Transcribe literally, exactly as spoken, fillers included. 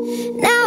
Now